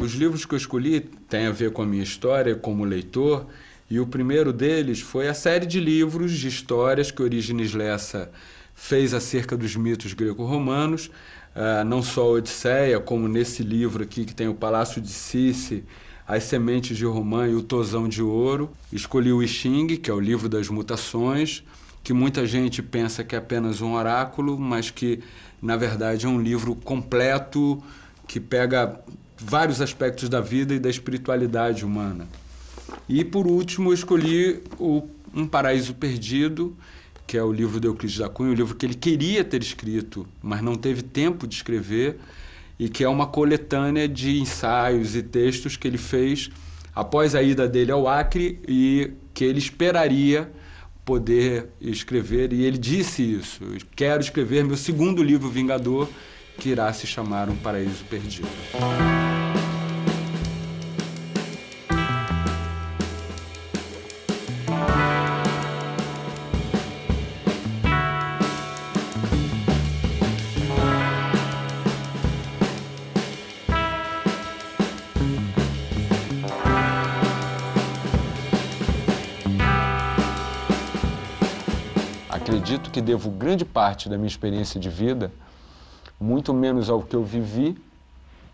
Os livros que eu escolhi têm a ver com a minha história como leitor, e o primeiro deles foi a série de livros de histórias que Orígenes Lessa fez acerca dos mitos greco-romanos, não só a Odisséia, como nesse livro aqui que tem o Palácio de Circe, As Sementes de Romã e o Tosão de Ouro. Escolhi o I Ching, que é o livro das mutações, que muita gente pensa que é apenas um oráculo, mas que, na verdade, é um livro completo que pega vários aspectos da vida e da espiritualidade humana. E, por último, eu escolhi Um Paraíso Perdido, que é o livro de Euclides da Cunha, o livro que ele queria ter escrito, mas não teve tempo de escrever, e que é uma coletânea de ensaios e textos que ele fez após a ida dele ao Acre e que ele esperaria poder escrever. E ele disse isso: quero escrever meu segundo livro vingador, que irá se chamar Um Paraíso Perdido. Acredito que devo grande parte da minha experiência de vida muito menos ao que eu vivi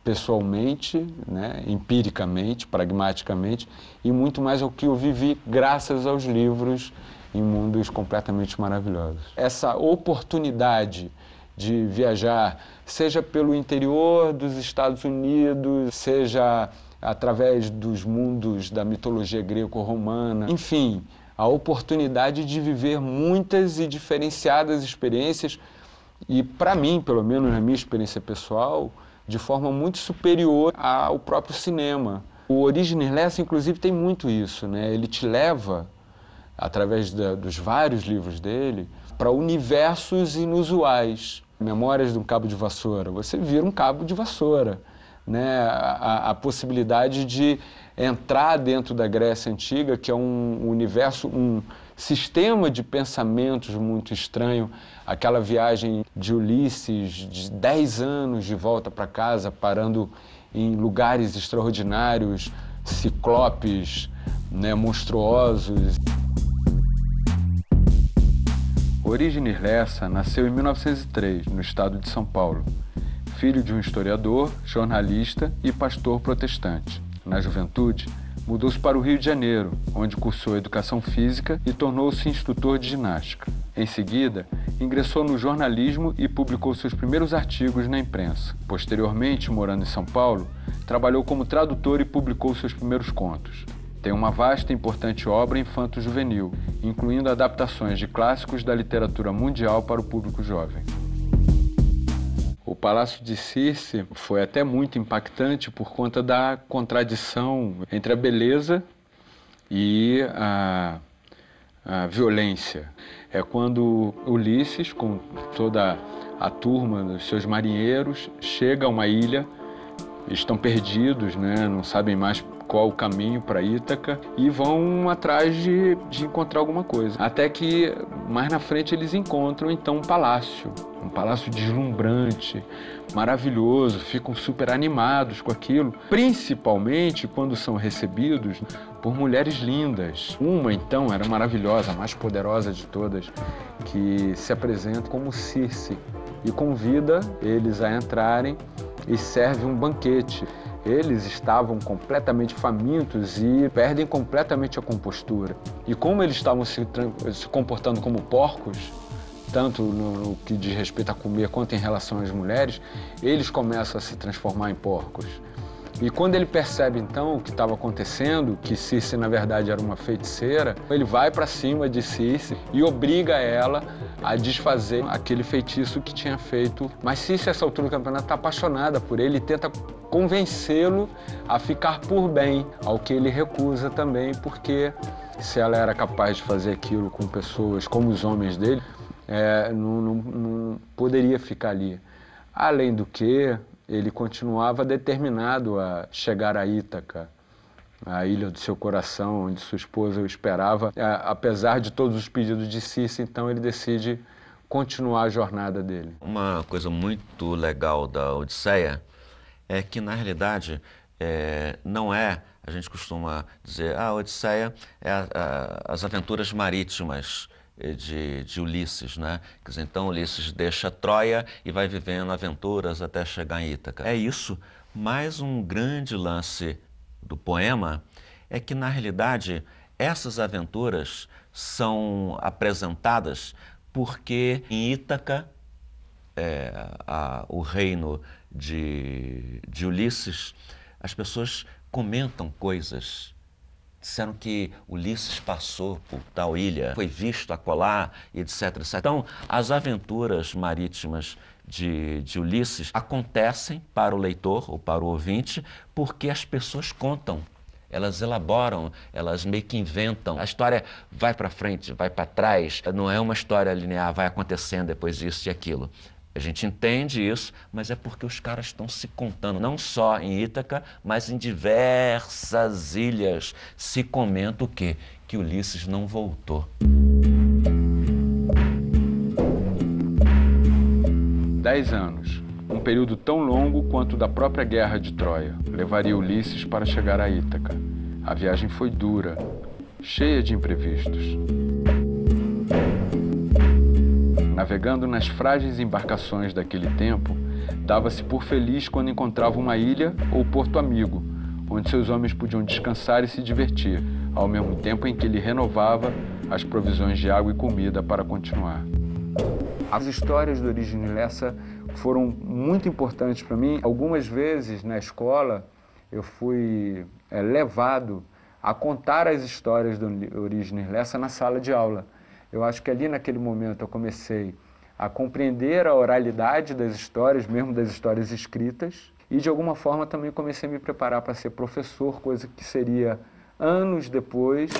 pessoalmente, né, empiricamente, pragmaticamente, e muito mais ao que eu vivi graças aos livros em mundos completamente maravilhosos. Essa oportunidade de viajar, seja pelo interior dos Estados Unidos, seja através dos mundos da mitologia greco-romana, enfim, a oportunidade de viver muitas e diferenciadas experiências, e para mim, pelo menos na minha experiência pessoal, de forma muito superior ao próprio cinema. O Orígenes Lessa, inclusive, tem muito isso, né? Ele te leva, através dos vários livros dele, para universos inusuais. Memórias de um Cabo de Vassoura, você vira um cabo de vassoura, né? A possibilidade de entrar dentro da Grécia Antiga, que é um universo, um sistema de pensamentos muito estranho, aquela viagem de Ulisses de 10 anos de volta para casa, parando em lugares extraordinários, ciclopes, né, monstruosos. Orígenes Lessa nasceu em 1903, no estado de São Paulo, filho de um historiador, jornalista e pastor protestante. Na juventude, mudou-se para o Rio de Janeiro, onde cursou educação física e tornou-se instrutor de ginástica. Em seguida, ingressou no jornalismo e publicou seus primeiros artigos na imprensa. Posteriormente, morando em São Paulo, trabalhou como tradutor e publicou seus primeiros contos. Tem uma vasta e importante obra infanto-juvenil, incluindo adaptações de clássicos da literatura mundial para o público jovem. O Palácio de Circe foi até muito impactante por conta da contradição entre a beleza e a violência. É quando Ulisses, com toda a turma dos seus marinheiros, chega a uma ilha, estão perdidos, né? Não sabem mais qual o caminho para Ítaca e vão atrás de encontrar alguma coisa. Até que, mais na frente, eles encontram, então, um palácio deslumbrante, maravilhoso, ficam super animados com aquilo, principalmente quando são recebidos por mulheres lindas. Uma, então, era maravilhosa, a mais poderosa de todas, que se apresenta como Circe e convida eles a entrarem e serve um banquete. Eles estavam completamente famintos e perdem completamente a compostura. E como eles estavam se comportando como porcos, tanto no que diz respeito a comer quanto em relação às mulheres, eles começam a se transformar em porcos. E quando ele percebe, então, o que estava acontecendo, que Circe, na verdade, era uma feiticeira, ele vai para cima de Circe e obriga ela a desfazer aquele feitiço que tinha feito. Mas Circe, a essa altura do campeonato, está apaixonada por ele e tenta convencê-lo a ficar por bem, ao que ele recusa também, porque se ela era capaz de fazer aquilo com pessoas como os homens dele, não poderia ficar ali. Além do que, ele continuava determinado a chegar a Ítaca, a ilha do seu coração, onde sua esposa o esperava. Apesar de todos os pedidos de Circe, então ele decide continuar a jornada dele. Uma coisa muito legal da Odisseia é que, na realidade, não é... A gente costuma dizer, a Odisseia é as aventuras marítimas de Ulisses, né? Quer dizer, então Ulisses deixa Troia e vai vivendo aventuras até chegar em Ítaca. É isso, mas um grande lance do poema é que, na realidade, essas aventuras são apresentadas porque em Ítaca, o reino de Ulisses, as pessoas comentam coisas. Disseram que Ulisses passou por tal ilha, foi visto acolá, etc, etc. Então, as aventuras marítimas de Ulisses acontecem para o leitor ou para o ouvinte porque as pessoas contam. Elas elaboram, elas meio que inventam. A história vai para frente, vai para trás. Não é uma história linear, vai acontecendo depois isso e aquilo. A gente entende isso, mas é porque os caras estão se contando, não só em Ítaca, mas em diversas ilhas. Se comenta o quê? Que Ulisses não voltou. Dez anos, um período tão longo quanto da própria Guerra de Troia, levaria Ulisses para chegar a Ítaca. A viagem foi dura, cheia de imprevistos. Navegando nas frágeis embarcações daquele tempo, dava-se por feliz quando encontrava uma ilha ou porto amigo, onde seus homens podiam descansar e se divertir, ao mesmo tempo em que ele renovava as provisões de água e comida para continuar. As histórias do Orígenes Lessa foram muito importantes para mim. Algumas vezes, na escola, eu fui levado a contar as histórias do Orígenes Lessa na sala de aula. Eu acho que ali naquele momento eu comecei a compreender a oralidade das histórias, mesmo das histórias escritas, e de alguma forma também comecei a me preparar para ser professor, coisa que seria anos depois.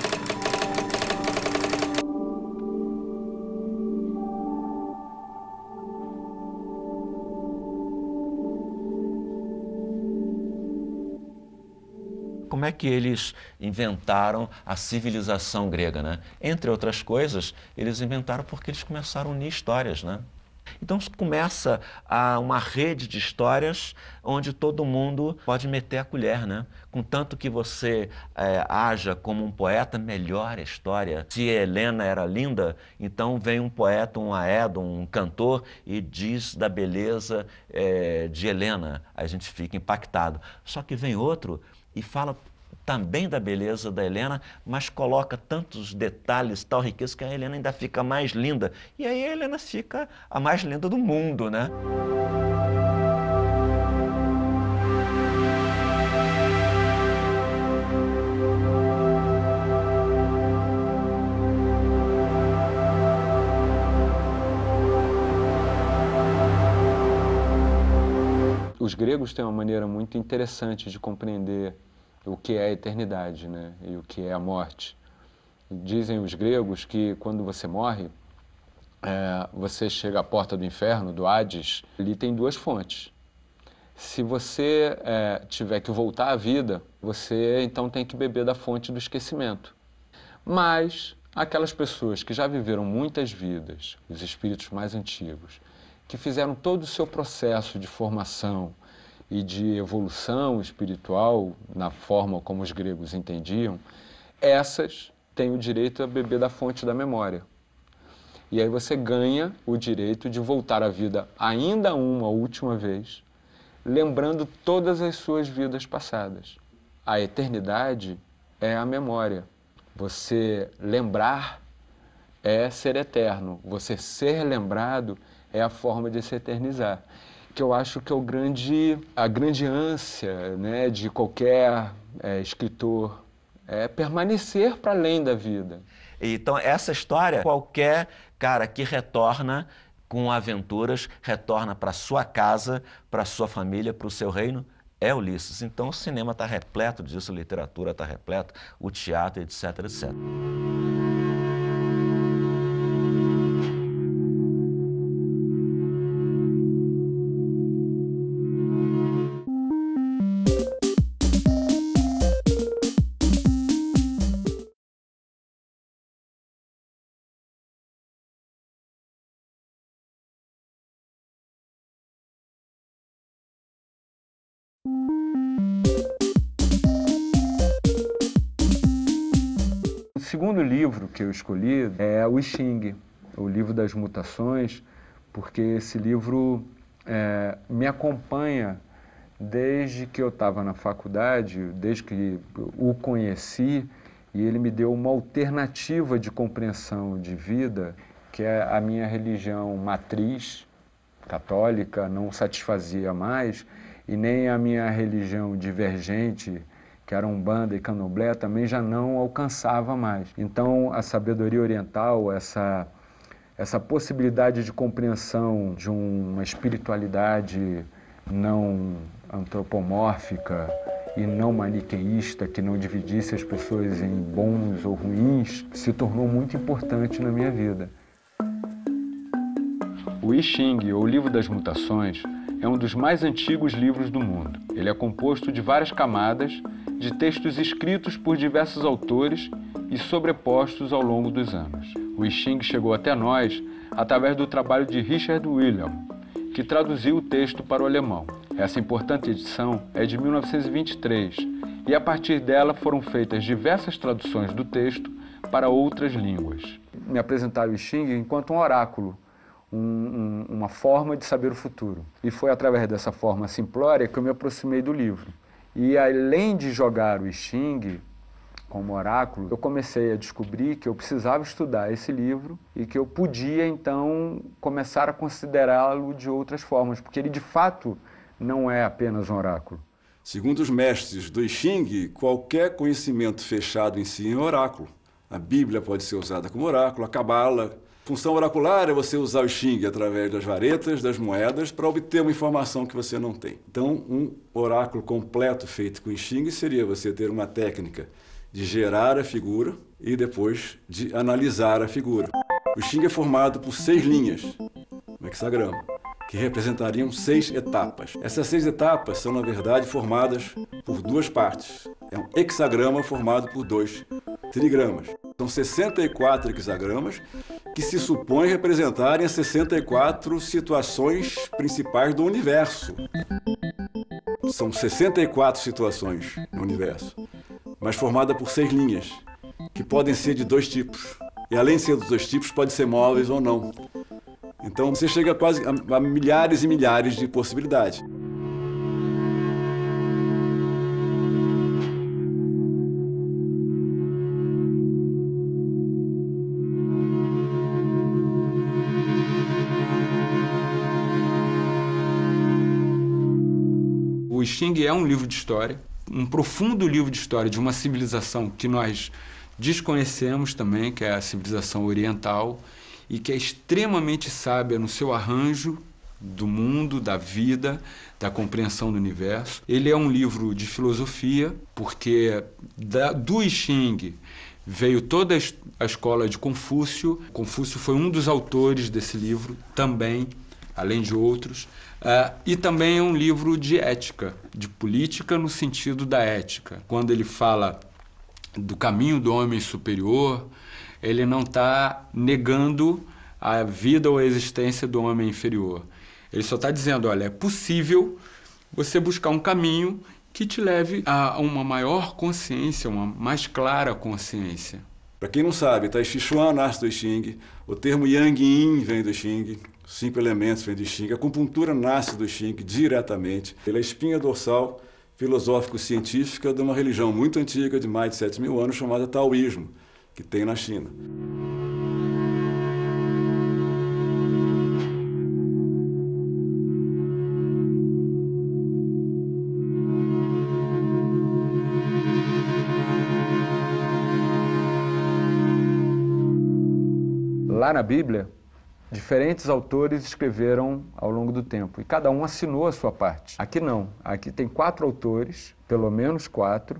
Como é que eles inventaram a civilização grega, né? Entre outras coisas, eles inventaram porque eles começaram a unir histórias, né? Então começa uma rede de histórias onde todo mundo pode meter a colher, né? Contanto que você haja como um poeta, melhor a história. Se Helena era linda, então vem um poeta, um aedo, um cantor e diz da beleza de Helena. A gente fica impactado. Só que vem outro e fala também da beleza da Helena, mas coloca tantos detalhes, tal riqueza, que a Helena ainda fica mais linda. E aí a Helena fica a mais linda do mundo, né? Os gregos têm uma maneira muito interessante de compreender o que é a eternidade, né? E o que é a morte. Dizem os gregos que quando você morre, você chega à porta do inferno, do Hades, ali tem duas fontes. Se você tiver que voltar à vida, você então tem que beber da fonte do esquecimento. Mas aquelas pessoas que já viveram muitas vidas, os espíritos mais antigos, que fizeram todo o seu processo de formação e de evolução espiritual, na forma como os gregos entendiam, essas têm o direito a beber da fonte da memória. E aí você ganha o direito de voltar à vida ainda uma última vez, lembrando todas as suas vidas passadas. A eternidade é a memória. Você lembrar é ser eterno. Você ser lembrado é a forma de se eternizar, que eu acho que é a grande ânsia, né, de qualquer escritor, é permanecer para além da vida. Então, essa história, qualquer cara que retorna com aventuras, retorna para sua casa, para sua família, para o seu reino, é Ulisses. Então, o cinema está repleto disso, a literatura está repleta, o teatro, etc, etc. segundo livro que eu escolhi é o I Ching, o livro das mutações, porque esse livro me acompanha desde que eu estava na faculdade, desde que o conheci, e ele me deu uma alternativa de compreensão de vida, que é a minha religião matriz, católica, não satisfazia mais, e nem a minha religião divergente, que era Umbanda e Candomblé, também já não alcançava mais. Então, a sabedoria oriental, essa possibilidade de compreensão de uma espiritualidade não antropomórfica e não maniqueísta, que não dividisse as pessoas em bons ou ruins, se tornou muito importante na minha vida. O I Ching, ou Livro das Mutações, é um dos mais antigos livros do mundo. Ele é composto de várias camadas de textos escritos por diversos autores e sobrepostos ao longo dos anos. O I Ching chegou até nós através do trabalho de Richard Wilhelm, que traduziu o texto para o alemão. Essa importante edição é de 1923 e, a partir dela, foram feitas diversas traduções do texto para outras línguas. Me apresentaram o I Ching enquanto um oráculo, uma forma de saber o futuro. E foi através dessa forma simplória que eu me aproximei do livro. E além de jogar o I Ching como oráculo, eu comecei a descobrir que eu precisava estudar esse livro e que eu podia, então, começar a considerá-lo de outras formas, porque ele, de fato, não é apenas um oráculo. Segundo os mestres do I Ching, qualquer conhecimento fechado em si é um oráculo. A Bíblia pode ser usada como oráculo, a Cabala. Função oracular é você usar o I Ching através das varetas, das moedas, para obter uma informação que você não tem. Então, um oráculo completo feito com I Ching seria você ter uma técnica de gerar a figura e depois de analisar a figura. O I Ching é formado por 6 linhas no hexagrama, que representariam 6 etapas. Essas 6 etapas são, na verdade, formadas por 2 partes. É um hexagrama formado por 2 trigramas. São 64 hexagramas que se supõe representarem as 64 situações principais do universo. São 64 situações no universo, mas formada por 6 linhas, que podem ser de 2 tipos. E além de ser dos 2 tipos, podem ser móveis ou não. Então você chega quase a milhares e milhares de possibilidades. O I Ching é um livro de história, um profundo livro de história de uma civilização que nós desconhecemos também, que é a civilização oriental, e que é extremamente sábia no seu arranjo do mundo, da vida, da compreensão do universo. Ele é um livro de filosofia, porque do I Ching veio toda a escola de Confúcio. Confúcio foi um dos autores desse livro também, além de outros, e também é um livro de ética, de política no sentido da ética. Quando ele fala do caminho do homem superior, ele não está negando a vida ou a existência do homem inferior. Ele só está dizendo, olha, é possível você buscar um caminho que te leve a uma maior consciência, uma mais clara consciência. Para quem não sabe, Tai Chi Chuan nasce do I Ching, o termo Yang Yin vem do I Ching, 5 elementos vem do I Ching, a acupuntura nasce do I Ching diretamente. Ele é a espinha dorsal filosófico-científica de uma religião muito antiga, de mais de 7.000 anos, chamada Taoísmo, que tem na China. Lá na Bíblia, diferentes autores escreveram ao longo do tempo e cada um assinou a sua parte. Aqui não, aqui tem 4 autores, pelo menos 4,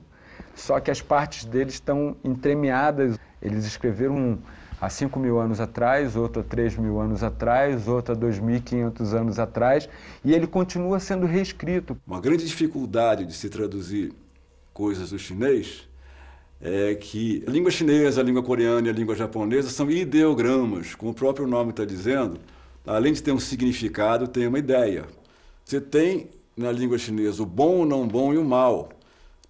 só que as partes deles estão entremeadas. Eles escreveram um há 5.000 anos atrás, outro há 3.000 anos atrás, outro há 2.500 anos atrás, e ele continua sendo reescrito. Uma grande dificuldade de se traduzir coisas do chinês é que a língua chinesa, a língua coreana e a língua japonesa são ideogramas, como o próprio nome está dizendo. Além de ter um significado, tem uma ideia. Você tem na língua chinesa o bom, o não bom e o mal.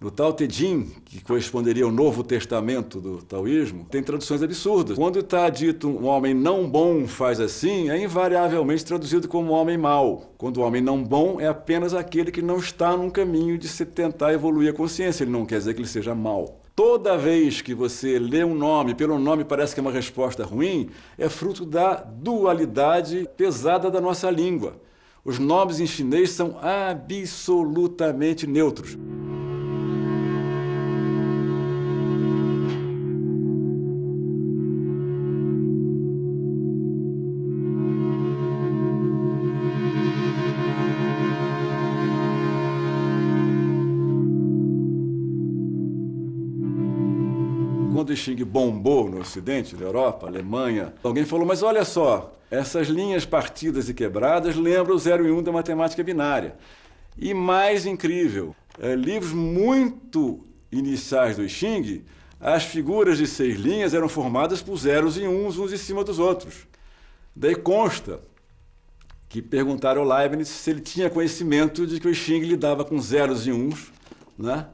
No Tao Te Jin, que corresponderia ao Novo Testamento do taoísmo, tem traduções absurdas. Quando está dito um homem não bom faz assim, é invariavelmente traduzido como um homem mau. Quando o homem não bom é apenas aquele que não está num caminho de se tentar evoluir a consciência, ele não quer dizer que ele seja mau. Toda vez que você lê um nome, pelo nome parece que é uma resposta ruim, é fruto da dualidade pesada da nossa língua. Os nomes em chinês são absolutamente neutros. Quando o I Ching bombou no Ocidente, na Europa, Alemanha, alguém falou, mas olha só, essas linhas partidas e quebradas lembram o 0 e 1 da matemática binária. E mais incrível, livros muito iniciais do I Ching, as figuras de 6 linhas eram formadas por 0s e 1s, uns em cima dos outros. Daí consta que perguntaram ao Leibniz se ele tinha conhecimento de que o I Ching lidava com 0s e 1s, né?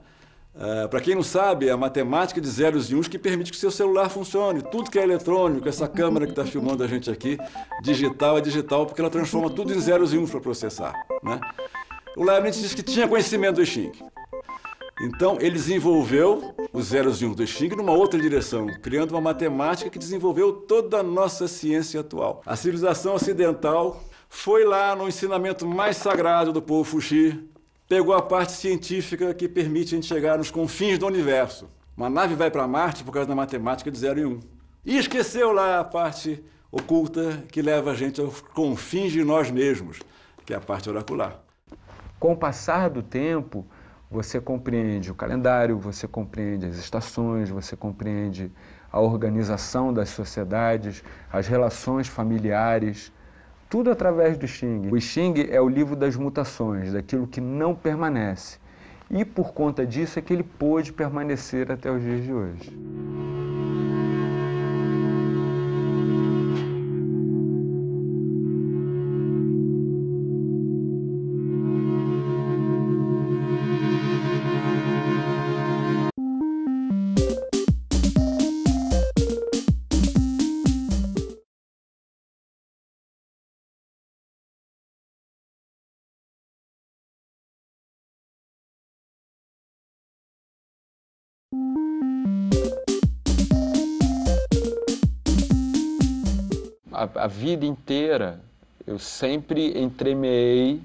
Para quem não sabe, é a matemática de 0s e 1s que permite que o seu celular funcione. Tudo que é eletrônico, essa câmera que está filmando a gente aqui, digital é digital, porque ela transforma tudo em 0s e 1s para processar, né? O Leibniz disse que tinha conhecimento do I Ching. Então, ele desenvolveu os 0s e 1s do I Ching numa outra direção, criando uma matemática que desenvolveu toda a nossa ciência atual. A civilização ocidental foi lá no ensinamento mais sagrado do povo Fuxi, pegou a parte científica que permite a gente chegar nos confins do universo. Uma nave vai para Marte por causa da matemática de 0 e 1. E esqueceu lá a parte oculta que leva a gente aos confins de nós mesmos, que é a parte oracular. Com o passar do tempo, você compreende o calendário, você compreende as estações, você compreende a organização das sociedades, as relações familiares, tudo através do I Ching. O I Ching é o livro das mutações, daquilo que não permanece. E por conta disso é que ele pôde permanecer até os dias de hoje. A vida inteira eu sempre entremeei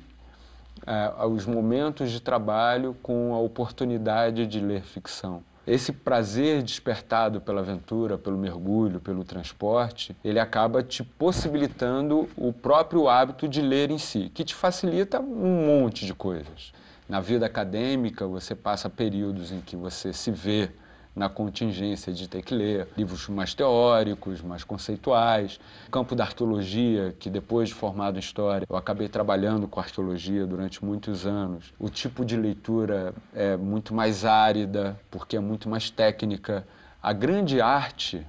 os momentos de trabalho com a oportunidade de ler ficção. Esse prazer despertado pela aventura, pelo mergulho, pelo transporte, ele acaba te possibilitando o próprio hábito de ler em si, que te facilita um monte de coisas. Na vida acadêmica, você passa períodos em que você se vê na contingência de ter que ler livros mais teóricos, mais conceituais. O campo da arqueologia, que depois de formado em História, eu acabei trabalhando com arqueologia durante muitos anos. O tipo de leitura é muito mais árida, porque é muito mais técnica. A grande arte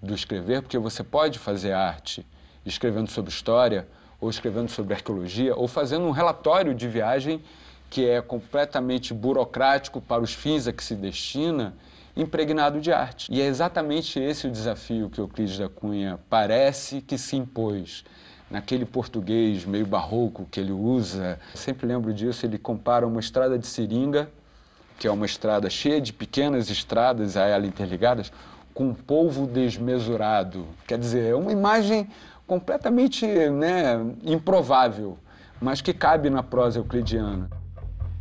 do escrever, porque você pode fazer arte escrevendo sobre história, ou escrevendo sobre arqueologia, ou fazendo um relatório de viagem que é completamente burocrático para os fins a que se destina, impregnado de arte. E é exatamente esse o desafio que Euclides da Cunha parece que se impôs, naquele português meio barroco que ele usa. Eu sempre lembro disso, ele compara uma estrada de seringa, que é uma estrada cheia de pequenas estradas a ela interligadas, com um polvo desmesurado. Quer dizer, é uma imagem completamente, né, improvável, mas que cabe na prosa euclidiana.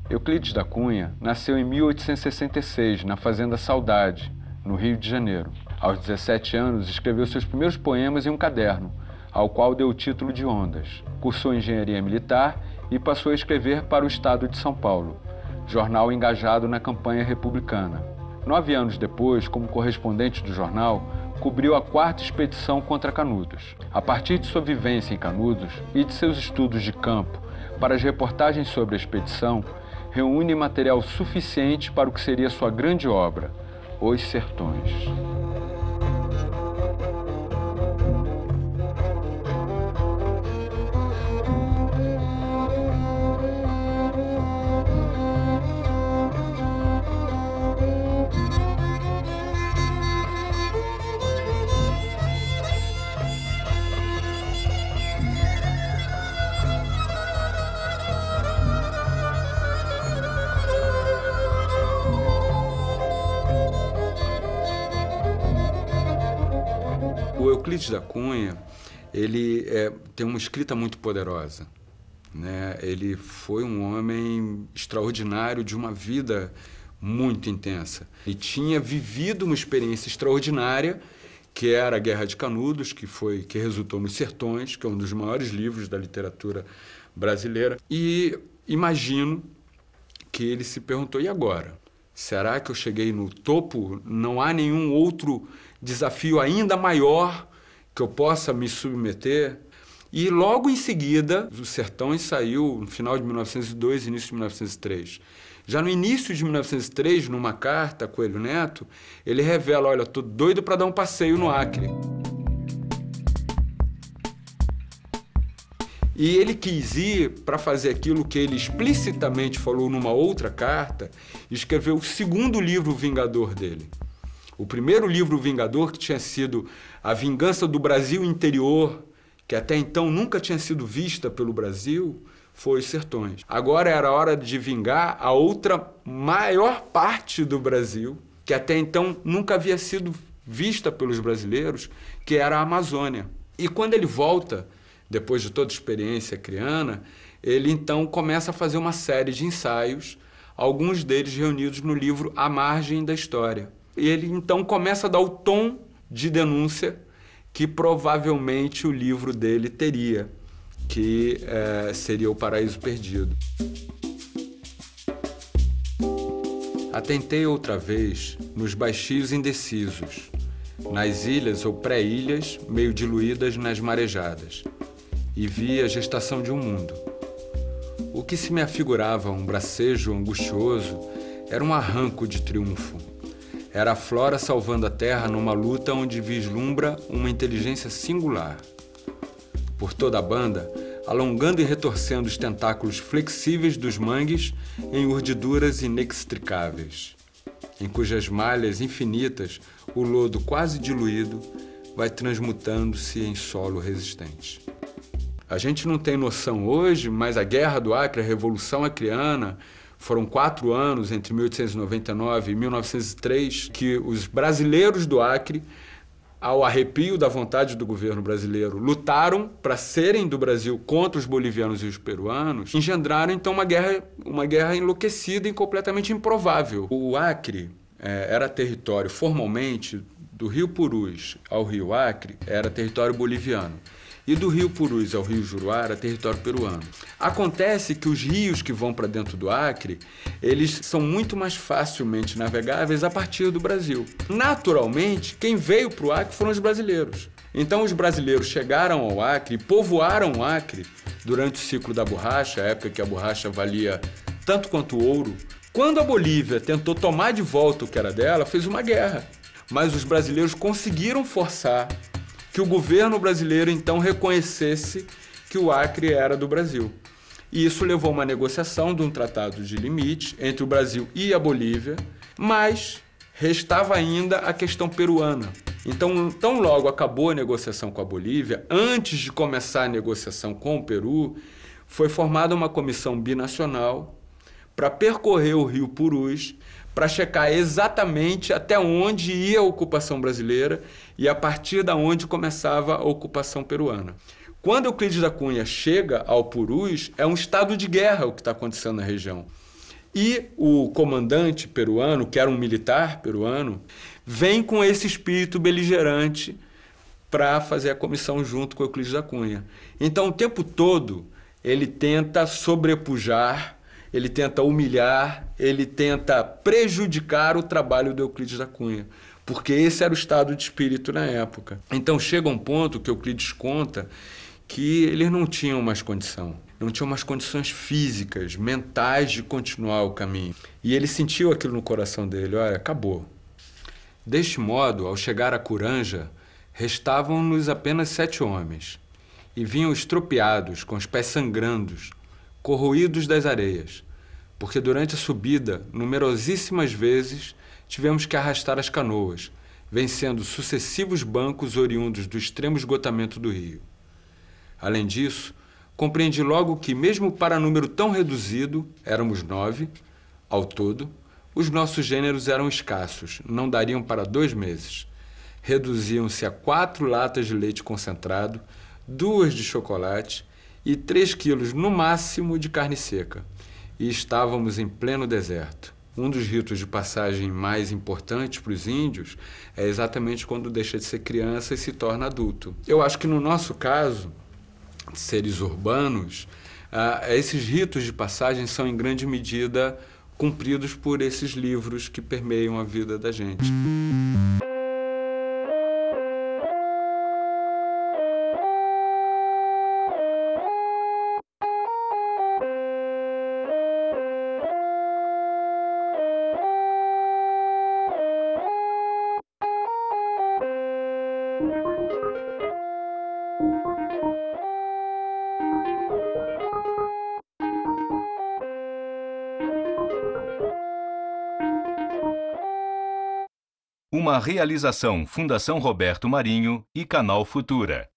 Euclides da Cunha nasceu em 1866, na Fazenda Saudade, no Rio de Janeiro. Aos 17 anos, escreveu seus primeiros poemas em um caderno, ao qual deu o título de Ondas. Cursou engenharia militar e passou a escrever para o Estado de São Paulo, jornal engajado na campanha republicana. 9 anos depois, como correspondente do jornal, cobriu a 4ª expedição contra Canudos. A partir de sua vivência em Canudos e de seus estudos de campo para as reportagens sobre a expedição, reúne material suficiente para o que seria sua grande obra, Os Sertões. Euclides da Cunha, ele tem uma escrita muito poderosa, né? Ele foi um homem extraordinário, de uma vida muito intensa. E tinha vivido uma experiência extraordinária, que era a Guerra de Canudos, que resultou nos Sertões, que é um dos maiores livros da literatura brasileira. E imagino que ele se perguntou, e agora? Será que eu cheguei no topo? Não há nenhum outro desafio ainda maior que eu possa me submeter? E logo em seguida, Os Sertões saiu no final de 1902, início de 1903. Já no início de 1903, numa carta a Coelho Neto, ele revela, olha, tô doido para dar um passeio no Acre. E ele quis ir para fazer aquilo que ele explicitamente falou numa outra carta, e escreveu o segundo livro Vingador dele. O primeiro livro Vingador, que tinha sido A Vingança do Brasil Interior, que até então nunca tinha sido vista pelo Brasil, foi Os Sertões. Agora era a hora de vingar a outra maior parte do Brasil, que até então nunca havia sido vista pelos brasileiros, que era a Amazônia. E quando ele volta, depois de toda a experiência acreana, ele então começa a fazer uma série de ensaios, alguns deles reunidos no livro A Margem da História. E ele então começa a dar o tom de denúncia que provavelmente o livro dele teria, que seria O Paraíso Perdido. Atentei outra vez nos baixios indecisos, nas ilhas ou pré-ilhas meio diluídas nas marejadas, e vi a gestação de um mundo. O que se me afigurava um bracejo angustioso era um arranco de triunfo. Era a flora salvando a terra numa luta onde vislumbra uma inteligência singular. Por toda a banda, alongando e retorcendo os tentáculos flexíveis dos mangues em urdiduras inextricáveis, em cujas malhas infinitas o lodo quase diluído vai transmutando-se em solo resistente. A gente não tem noção hoje, mas a Guerra do Acre, a Revolução Acreana, foram 4 anos, entre 1899 e 1903, que os brasileiros do Acre, ao arrepio da vontade do governo brasileiro, lutaram para serem do Brasil contra os bolivianos e os peruanos, engendraram então uma guerra enlouquecida e completamente improvável. O Acre era território, formalmente, do Rio Purus ao Rio Acre, era território boliviano. E do Rio Purus ao Rio Juruara, território peruano. Acontece que os rios que vão para dentro do Acre, eles são muito mais facilmente navegáveis a partir do Brasil. Naturalmente, quem veio para o Acre foram os brasileiros. Então os brasileiros chegaram ao Acre e povoaram o Acre durante o ciclo da borracha, a época que a borracha valia tanto quanto o ouro. Quando a Bolívia tentou tomar de volta o que era dela, fez uma guerra. Mas os brasileiros conseguiram forçar que o governo brasileiro, então, reconhecesse que o Acre era do Brasil. E isso levou a uma negociação de um tratado de limite entre o Brasil e a Bolívia, mas restava ainda a questão peruana. Então, tão logo acabou a negociação com a Bolívia, antes de começar a negociação com o Peru, foi formada uma comissão binacional para percorrer o Rio Purus, para checar exatamente até onde ia a ocupação brasileira e a partir da onde começava a ocupação peruana. Quando Euclides da Cunha chega ao Purus, é um estado de guerra o que está acontecendo na região. E o comandante peruano, que era um militar peruano, vem com esse espírito beligerante para fazer a comissão junto com Euclides da Cunha. Então, o tempo todo, ele tenta sobrepujar, ele tenta humilhar, ele tenta prejudicar o trabalho do Euclides da Cunha, porque esse era o estado de espírito na época. Então chega um ponto que Euclides conta que eles não tinham mais condição, não tinham mais condições físicas, mentais de continuar o caminho. E ele sentiu aquilo no coração dele, olha, acabou. Deste modo, ao chegar a Curanja, restavam-nos apenas 7 homens e vinham estropiados, com os pés sangrando, corroídos das areias, porque durante a subida, numerosíssimas vezes, tivemos que arrastar as canoas, vencendo sucessivos bancos oriundos do extremo esgotamento do rio. Além disso, compreendi logo que, mesmo para número tão reduzido, éramos 9, ao todo, os nossos gêneros eram escassos, não dariam para 2 meses. reduziam-se a 4 latas de leite concentrado, 2 de chocolate e 3 quilos, no máximo, de carne seca. E estávamos em pleno deserto. Um dos ritos de passagem mais importantes para os índios é exatamente quando deixa de ser criança e se torna adulto. Eu acho que no nosso caso, seres urbanos, esses ritos de passagem são em grande medida cumpridos por esses livros que permeiam a vida da gente. Uma realização Fundação Roberto Marinho e Canal Futura.